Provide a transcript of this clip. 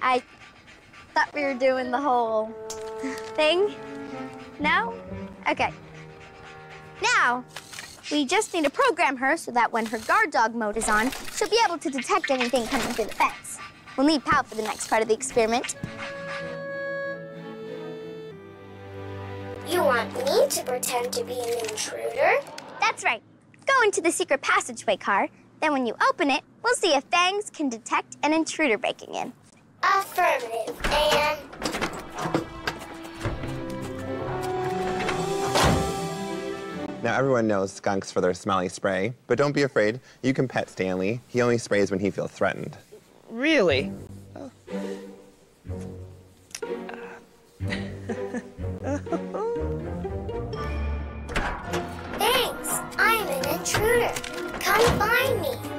I thought we were doing the whole thing. No? Okay. Now, we just need to program her so that when her guard dog mode is on, she'll be able to detect anything coming through the fence. We'll need Pal for the next part of the experiment. You want me to pretend to be an intruder? That's right. Go into the secret passageway car. Then when you open it, we'll see if Fangs can detect an intruder breaking in. Affirmative, Anne. Now, everyone knows skunks for their smelly spray, but don't be afraid. You can pet Stanley. He only sprays when he feels threatened. Really? Oh. Fangs, I am an intruder. Come find me.